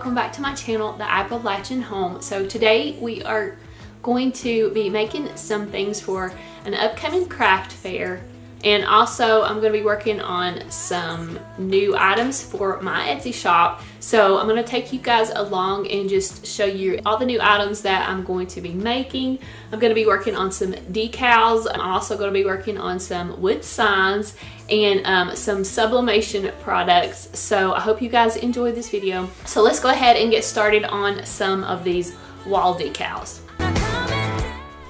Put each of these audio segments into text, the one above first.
welcome back to my channel, the Appalachian Home. So today we are going to be making some things for an upcoming craft fair, and also I'm going to be working on some new items for my Etsy shop. So I'm going to take you guys along and just show you all the new items that I'm going to be making. I'm going to be working on some decals. I'm also going to be working on some wood signs and some sublimation products. So I hope you guys enjoyed this video. So let's go ahead and get started on some of these wall decals.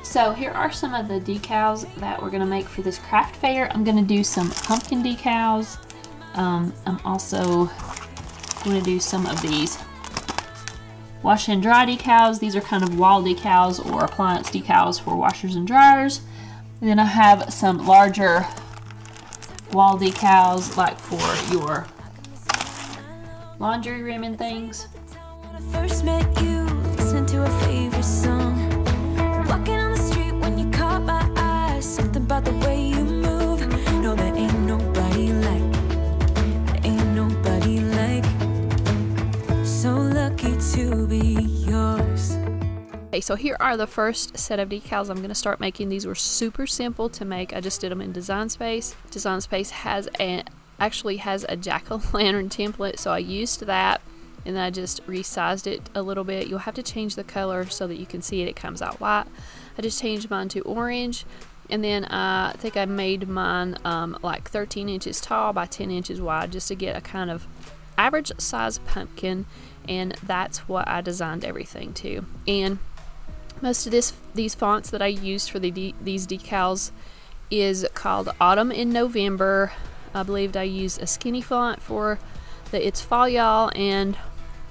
So here are some of the decals that we're going to make for this craft fair. I'm going to do some pumpkin decals. I'm also going to do some of these wash and dry decals. These are kind of wall decals or appliance decals for washers and dryers. And then I have some larger wall decals like for your laundry room and things. I first met you, listened to a favorite song. Walking on the street when you caught my eye, something about the way you move. No, there ain't nobody like, there ain't nobody like. So lucky to be yours. Okay, so here are the first set of decals I'm going to start making. These were super simple to make. I just did them in Design Space. Design Space has actually has a jack-o'-lantern template, so I used that. And then I just resized it a little bit. You'll have to change the color so that you can see it. It comes out white. I just changed mine to orange. And then I think I made mine like 13 inches tall by 10 inches wide just to get a kind of average size pumpkin. And that's what I designed everything to. And most of these fonts that I used for these decals is called Autumn in November. I believed I used a skinny font for the It's Fall Y'all and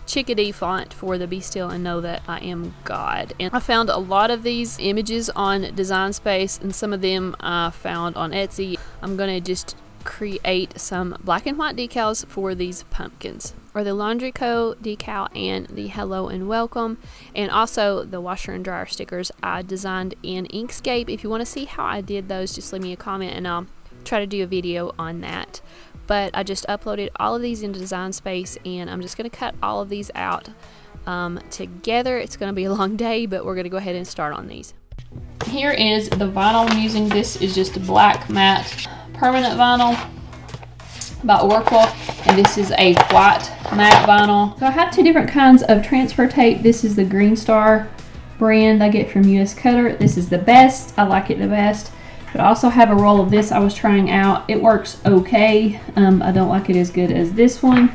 Chickadee font for the Be Still and Know That I Am God. And I found a lot of these images on Design Space, and some of them I found on Etsy. I'm gonna just create some black and white decals for these pumpkins, or the laundry co decal and the hello and welcome, and also the washer and dryer stickers I designed in Inkscape. If you want to see how I did those, just leave me a comment and I'll try to do a video on that. But I just uploaded all of these into Design Space, and I'm just going to cut all of these out together. It's going to be a long day, but we're going to go ahead and start on these. Here is the vinyl I'm using. This is just a black matte permanent vinyl by Oracle, and this is a white matte vinyl. So I have two different kinds of transfer tape. This is the Green Star brand I get from US Cutter. This is the best. I like it the best. But I also have a roll of this I was trying out. It works okay. I don't like it as good as this one.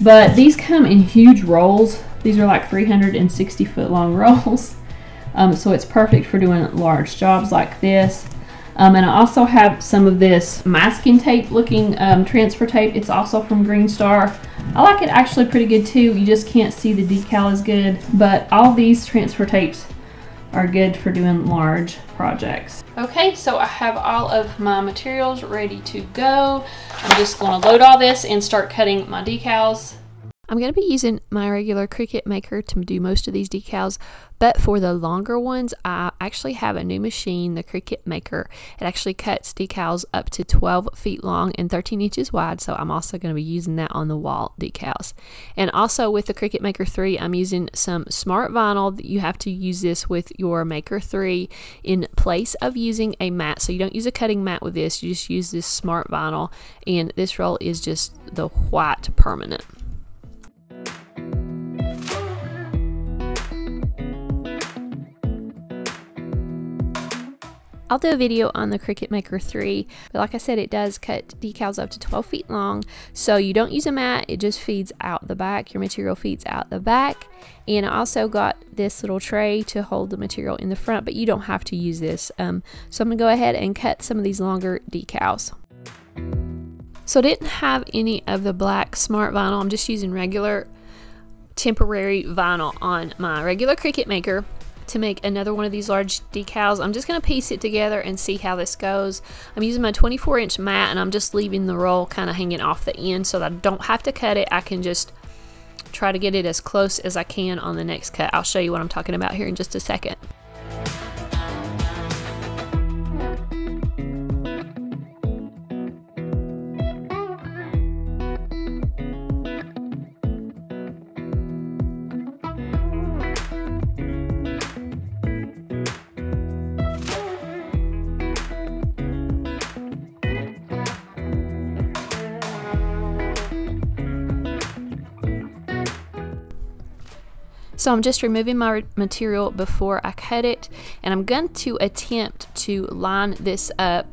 But these come in huge rolls. These are like 360-foot long rolls. So it's perfect for doing large jobs like this. And I also have some of this masking tape looking transfer tape. It's also from Green Star. I like it actually pretty good too. You just can't see the decal as good. But all these transfer tapes are good for doing large projects. Okay, so I have all of my materials ready to go. I'm just going to load all this and start cutting my decals. I'm going to be using my regular Cricut Maker to do most of these decals, but for the longer ones, I actually have a new machine, the Cricut Maker. It actually cuts decals up to 12 feet long and 13 inches wide, so I'm also going to be using that on the wall decals. And also with the Cricut Maker 3, I'm using some Smart Vinyl. You have to use this with your Maker 3 in place of using a mat, so you don't use a cutting mat with this. You just use this Smart Vinyl, and this roll is just the white permanent. I'll do a video on the Cricut Maker 3, but like I said, it does cut decals up to 12 feet long, so you don't use a mat, it just feeds out the back, your material feeds out the back. And I also got this little tray to hold the material in the front, but you don't have to use this. So I'm going to go ahead and cut some of these longer decals. So I didn't have any of the black Smart Vinyl, I'm just using regular temporary vinyl on my regular Cricut Maker to make another one of these large decals. I'm just going to piece it together and see how this goes. I'm using my 24-inch mat, and I'm just leaving the roll kind of hanging off the end so that I don't have to cut it. I can just try to get it as close as I can on the next cut. I'll show you what I'm talking about here in just a second. So I'm just removing my material before I cut it, and I'm going to attempt to line this up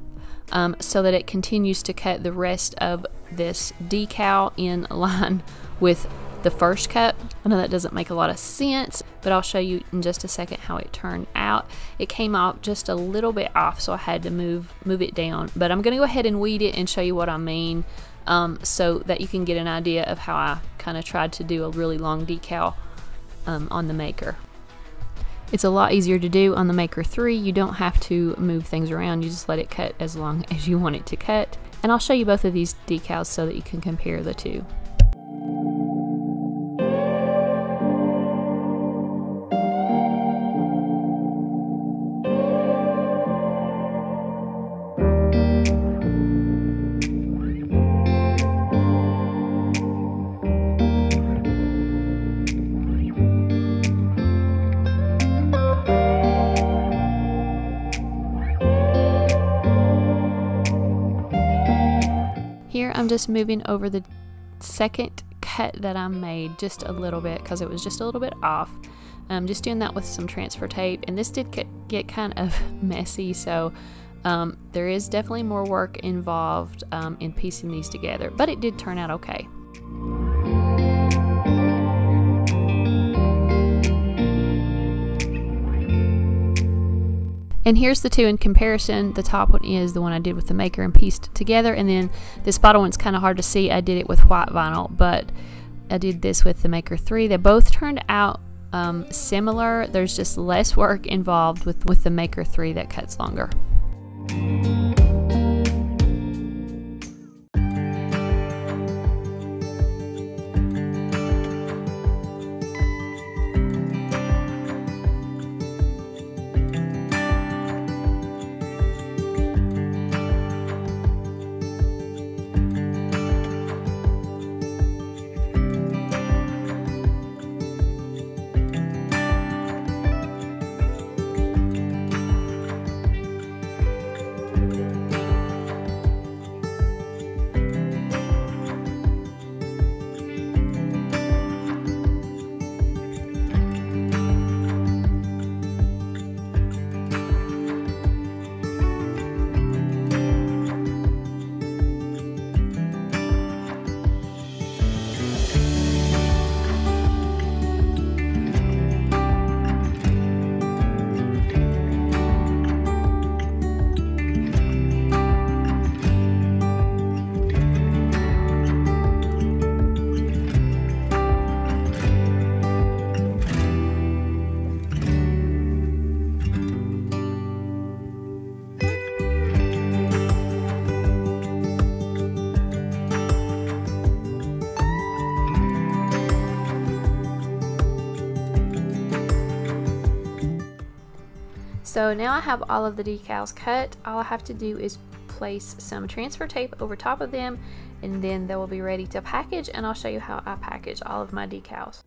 so that it continues to cut the rest of this decal in line with the first cut. I know that doesn't make a lot of sense, but I'll show you in just a second how it turned out. It came out just a little bit off, so I had to move it down, but I'm gonna go ahead and weed it and show you what I mean, so that you can get an idea of how I kind of tried to do a really long decal on the Maker. It's a lot easier to do on the Maker 3. You don't have to move things around, you just let it cut as long as you want it to cut. And I'll show you both of these decals so that you can compare the two. Here I'm just moving over the second cut that I made just a little bit because it was just a little bit off. I'm just doing that with some transfer tape, and this did get kind of messy, so there is definitely more work involved in piecing these together, but it did turn out okay. And here's the two in comparison. The top one is the one I did with the Maker and pieced together, and then this bottom one's kind of hard to see. I did it with white vinyl, but I did this with the Maker 3. They both turned out similar. There's just less work involved with the Maker 3 that cuts longer. So now I have all of the decals cut. All I have to do is place some transfer tape over top of them, and then they will be ready to package, and I'll show you how I package all of my decals.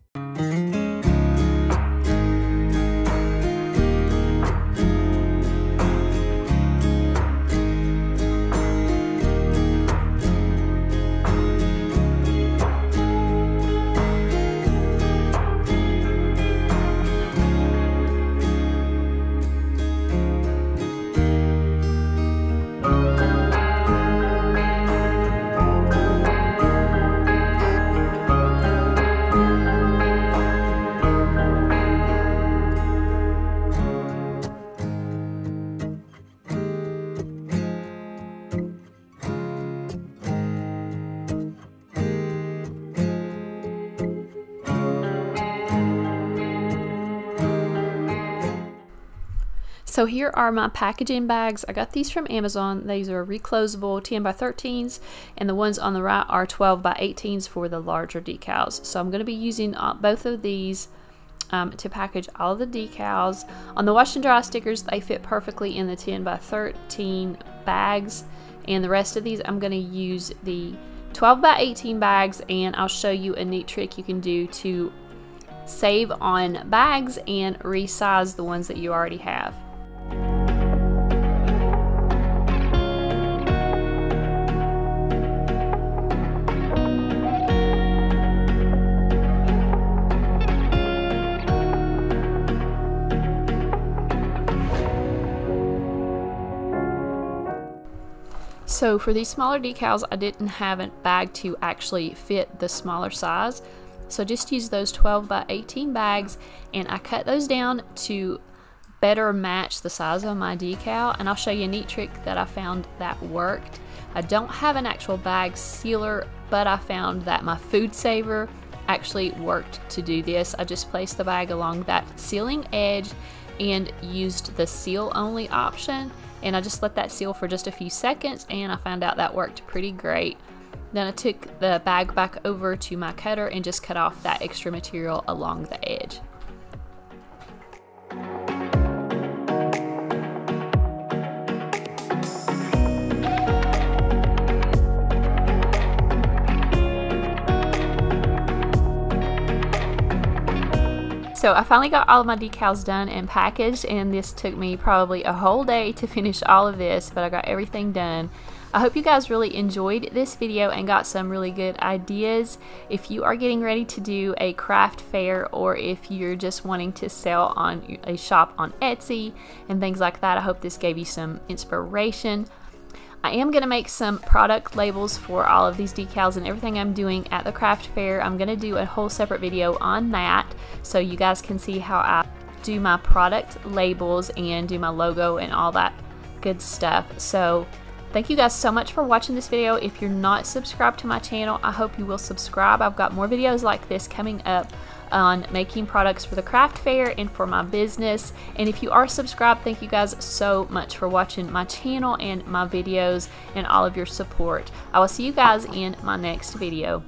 So here are my packaging bags. I got these from Amazon. These are reclosable 10x13s, and the ones on the right are 12x18s for the larger decals. So I'm going to be using both of these to package all of the decals. On the wash and dry stickers, they fit perfectly in the 10x13 bags, and the rest of these I'm going to use the 12x18 bags, and I'll show you a neat trick you can do to save on bags and resize the ones that you already have. So for these smaller decals, I didn't have a bag to actually fit the smaller size. So I just used those 12 by 18 bags and I cut those down to better match the size of my decal, and I'll show you a neat trick that I found that worked. I don't have an actual bag sealer, but I found that my Food Saver actually worked to do this. I just placed the bag along that sealing edge and used the seal only option, and I just let that seal for just a few seconds, and I found out that worked pretty great. Then I took the bag back over to my cutter and just cut off that extra material along the edge. So I finally got all of my decals done and packaged, and this took me probably a whole day to finish all of this, but I got everything done. I hope you guys really enjoyed this video and got some really good ideas. If you are getting ready to do a craft fair, or if you're just wanting to sell on a shop on Etsy and things like that, I hope this gave you some inspiration. I am going to make some product labels for all of these decals and everything I'm doing at the craft fair. I'm going to do a whole separate video on that so you guys can see how I do my product labels and do my logo and all that good stuff. So thank you guys so much for watching this video. If you're not subscribed to my channel, I hope you will subscribe. I've got more videos like this coming up on making products for the craft fair and for my business. And if you are subscribed, thank you guys so much for watching my channel and my videos and all of your support. I will see you guys in my next video.